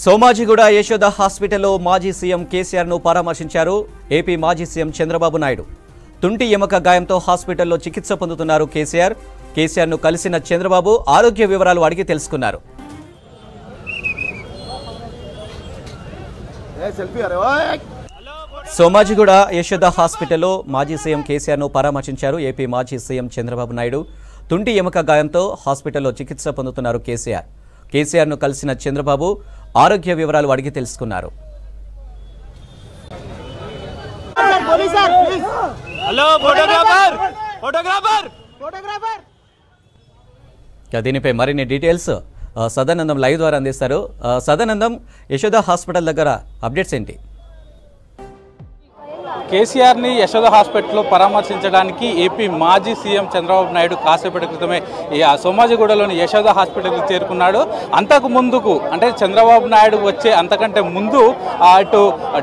సోమాజిగూడ యశోదా హాస్పిటల్లో మాజీ సీఎం కేసీఆర్ను పరామర్శించారు ఏపీ మాజీ సీఎం చంద్రబాబు నాయడు। తుంటి ఎముక గాయంతో హాస్పిటల్లో చికిత్స పొందుతున్నారు కేసీఆర్। కేసీఆర్ను కలిసిన చంద్రబాబు ఆరోగ్య వివరాలు అడిగి తెలుసుకున్నారు। సోమాజిగూడ యశోదా హాస్పిటల్లో మాజీ సీఎం కేసీఆర్ను పరామర్శించారు ఏపీ మాజీ సీఎం చంద్రబాబు నాయడు। తుంటి ఎముక గాయంతో హాస్పిటల్లో చికిత్స పొందుతున్నారు కేసీఆర్। కేసీఆర్ను కలిసిన చంద్రబాబు ఆరోగ్య వివరాలు అడిగి తెలుసుకున్నారు। దీనిపై మరిన్ని డీటెయిల్స్ సదానందం లైవ్ ద్వారా అందిస్తారు। సదానందం, యశోదా హాస్పిటల్ దగ్గర అప్డేట్స్ ఏంటి? కేసీఆర్ని యశోదా హాస్పిటల్లో పరామర్శించడానికి ఏపీ మాజీ సీఎం చంద్రబాబు నాయుడు కాసేపటి క్రితమే సోమాజిగూడలోని యశోదా హాస్పిటల్కి చేరుకున్నాడు। అంతకు ముందుకు అంటే చంద్రబాబు నాయుడు వచ్చే అంతకంటే ముందు అటు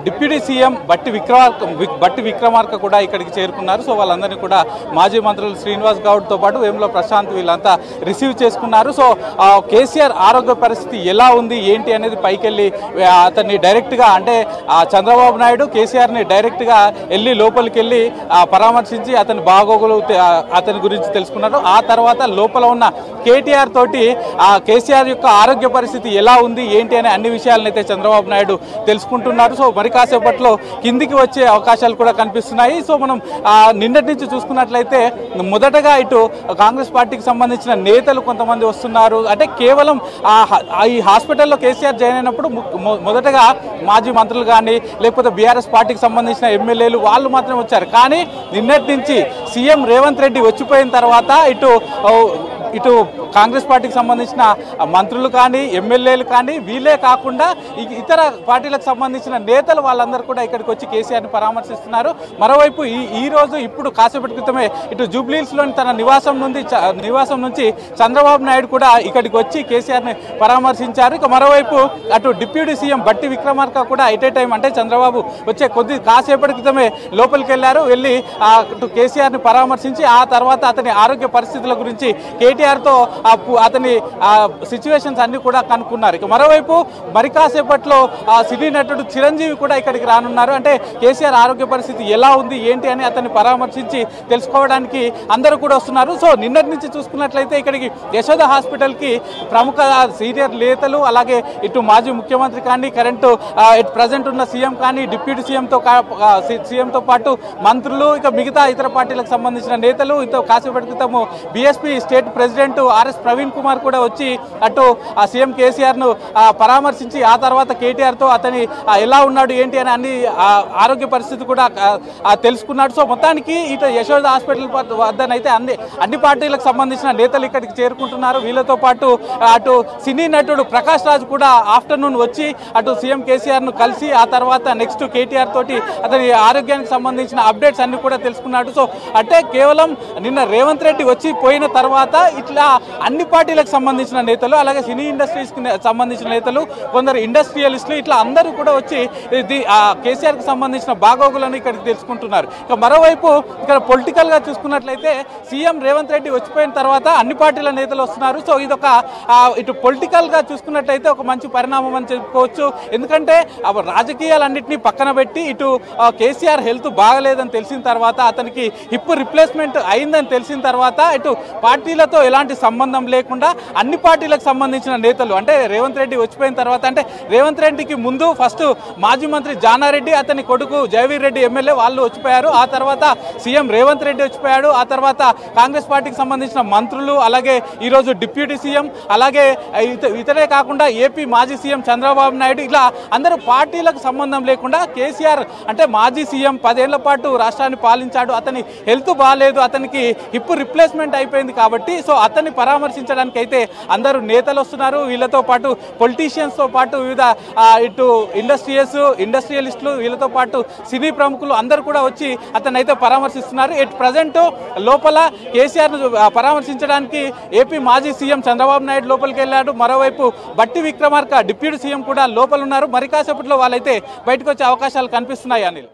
డిప్యూటీ సీఎం బట్టీ విక్రమార్క కూడా ఇక్కడికి చేరుకున్నారు। సో వాళ్ళందరినీ కూడా మాజీ మంత్రులు శ్రీనివాస్ గౌడ్తో పాటు వేముల ప్రశాంత్ వీళ్ళంతా రిసీవ్ చేసుకున్నారు। సో కేసీఆర్ ఆరోగ్య పరిస్థితి ఎలా ఉంది ఏంటి అనేది పైకెళ్ళి అతన్ని డైరెక్ట్గా అంటే చంద్రబాబు నాయుడు కేసీఆర్ని డైరెక్ట్గా వెళ్ళి లోపలికి వెళ్ళి పరామర్శించి అతని బాగోగులు అతని గురించి తెలుసుకున్నారు। ఆ తర్వాత లోపల ఉన్న కేటీఆర్ తోటి కేసీఆర్ యొక్క ఆరోగ్య పరిస్థితి ఎలా ఉంది ఏంటి అనే అన్ని విషయాలనైతే చంద్రబాబు నాయుడు తెలుసుకుంటున్నారు। సో మరి కాసేపట్లో కిందికి వచ్చే అవకాశాలు కూడా కనిపిస్తున్నాయి। సో మనం నిన్నటి నుంచి చూసుకున్నట్లయితే మొదటగా ఇటు కాంగ్రెస్ పార్టీకి సంబంధించిన నేతలు కొంతమంది వస్తున్నారు। అంటే కేవలం ఈ హాస్పిటల్లో కేసీఆర్ జాయిన్ అయినప్పుడు మొదటగా మాజీ మంత్రులు కానీ లేకపోతే బీఆర్ఎస్ పార్టీకి సంబంధించిన ఎమ్మెల్యే వాళ్ళు మాత్రం వచ్చారు। కానీ నిన్నటి నుంచి సీఎం రేవంత్ రెడ్డి వచ్చిపోయిన తర్వాత ఇటు కాంగ్రెస్ పార్టీకి సంబంధించిన మంత్రులు కానీ ఎమ్మెల్యేలు కానీ వీళ్ళే కాకుండా ఇతర పార్టీలకు సంబంధించిన నేతలు వాళ్ళందరూ కూడా ఇక్కడికి వచ్చి కేసీఆర్ని పరామర్శిస్తున్నారు। మరోవైపు ఈరోజు ఇప్పుడు కాసేపటి క్రితమే ఇటు జూబ్లీహిల్స్లోని తన నివాసం నుంచి చంద్రబాబు నాయుడు కూడా ఇక్కడికి వచ్చి కేసీఆర్ని పరామర్శించారు। ఇక మరోవైపు అటు డిప్యూటీ సీఎం బట్టీ విక్రమార్క కూడా ఎట్ ఏ టైం అంటే చంద్రబాబు వచ్చే కొద్ది కాసేపటి క్రితమే లోపలికి వెళ్ళారు, వెళ్ళి అటు కేసీఆర్ని పరామర్శించి ఆ తర్వాత అతని ఆరోగ్య పరిస్థితుల గురించి కేటీఆర్తో అతని సిచ్యువేషన్స్ అన్ని కూడా కనుక్కున్నారు। ఇక మరోవైపు మరి కాసేపట్లో సినీ నటుడు చిరంజీవి కూడా ఇక్కడికి రానున్నారు। అంటే కేసీఆర్ ఆరోగ్య పరిస్థితి ఎలా ఉంది ఏంటి అని అతన్ని పరామర్శించి తెలుసుకోవడానికి అందరూ కూడా వస్తున్నారు। సో నిన్నటి నుంచి చూసుకున్నట్లయితే ఇక్కడికి యశోదా హాస్పిటల్కి ప్రముఖ సీనియర్ నేతలు అలాగే ఇటు మాజీ ముఖ్యమంత్రి కానీ కరెంటు ప్రజెంట్ ఉన్న సీఎం కానీ డిప్యూటీ సీఎంతో పాటు మంత్రులు ఇక మిగతా ఇతర పార్టీలకు సంబంధించిన నేతలు ఇంత కాసేపటి క్రితము BSP state president RS Praveen Kumar కూడా వచ్చి అటు సీఎం కేసీఆర్ను పరామర్శించి ఆ తర్వాత కేటీఆర్తో అతని ఎలా ఉన్నాడు ఏంటి అని అన్ని ఆరోగ్య పరిస్థితి కూడా తెలుసుకున్నాడు। సో మొత్తానికి ఇటు యశోదా హాస్పిటల్ వద్దనైతే అన్ని పార్టీలకు సంబంధించిన నేతలు ఇక్కడికి చేరుకుంటున్నారు। వీళ్ళతో పాటు అటు సినీ నటుడు ప్రకాష్ రాజ్ కూడా ఆఫ్టర్నూన్ వచ్చి అటు సీఎం కేసీఆర్ను కలిసి ఆ తర్వాత నెక్స్ట్ కేటీఆర్ తోటి అతని ఆరోగ్యానికి సంబంధించిన అప్డేట్స్ అన్ని కూడా తెలుసుకున్నాడు। సో అంటే కేవలం నిన్న రేవంత్ రెడ్డి వచ్చి పోయిన తర్వాత ఇట్లా అన్ని పార్టీలకు సంబంధించిన నేతలు అలాగే సినీ ఇండస్ట్రీస్కి సంబంధించిన నేతలు కొందరు ఇండస్ట్రియలిస్టులు ఇట్లా అందరూ కూడా వచ్చి కేసీఆర్కి సంబంధించిన బాగోగులను ఇక్కడికి తెలుసుకుంటున్నారు। ఇక మరోవైపు ఇక్కడ పొలిటికల్గా చూసుకున్నట్లయితే సీఎం రేవంత్ రెడ్డి వచ్చిపోయిన తర్వాత అన్ని పార్టీల నేతలు వస్తున్నారు। సో ఇదొక ఇటు పొలిటికల్గా చూసుకున్నట్లయితే ఒక మంచి పరిణామం అని చెప్పుకోవచ్చు। ఎందుకంటే రాజకీయాలన్నింటినీ పక్కన పెట్టి ఇటు కేసీఆర్ హెల్త్ బాగలేదని తెలిసిన తర్వాత అతనికి హిప్ రిప్లేస్మెంట్ అయిందని తెలిసిన తర్వాత ఇటు పార్టీలతో ఎలాంటి సంబంధం లేకుండా అన్ని పార్టీలకు సంబంధించిన నేతలు అంటే రేవంత్ రెడ్డి వచ్చిపోయిన తర్వాత అంటే రేవంత్ రెడ్డికి ముందు ఫస్ట్ మాజీ మంత్రి జనారెడ్డి అతని కొడుకు జయవీర్ రెడ్డి ఎమ్మెల్యే వాళ్ళు వచ్చిపోయారు। ఆ తర్వాత సీఎం రేవంత్ రెడ్డి వచ్చిపోయాడు। ఆ తర్వాత కాంగ్రెస్ పార్టీకి సంబంధించిన మంత్రులు అలాగే ఈరోజు డిప్యూటీ సీఎం అలాగే ఇతరే కాకుండా ఏపీ మాజీ సీఎం చంద్రబాబు నాయుడు ఇలా అందరూ పార్టీలకు సంబంధం లేకుండా కేసీఆర్ అంటే మాజీ సీఎం 10 ఏళ్ల పాటు రాష్ట్రాన్ని పాలించాడు, అతని హెల్త్ బాగాలేదు, అతనికి హిప్ రిప్లేస్మెంట్ అయిపోయింది కాబట్టి సో అతన్ని పరామర్శించడానికి అయితే అందరూ నేతలు వస్తున్నారు। వీళ్ళతో పాటు పొలిటీషియన్స్తో పాటు వివిధ ఇటు ఇండస్ట్రియలిస్టులు వీళ్ళతో పాటు సినీ ప్రముఖులు అందరూ కూడా వచ్చి అతన్ని అయితే పరామర్శిస్తున్నారు। ఎట్ ప్రజెంట్ లోపల కేసీఆర్ను పరామర్శించడానికి ఏపీ మాజీ సీఎం చంద్రబాబు నాయుడు లోపలికి వెళ్ళాడు, మరోవైపు బట్టీ విక్రమార్క డిప్యూటీ సీఎం కూడా లోపల ఉన్నారు। మరి కాసేపట్లో వాళ్ళైతే బయటకు వచ్చే అవకాశాలు కనిపిస్తున్నాయి అనిల్।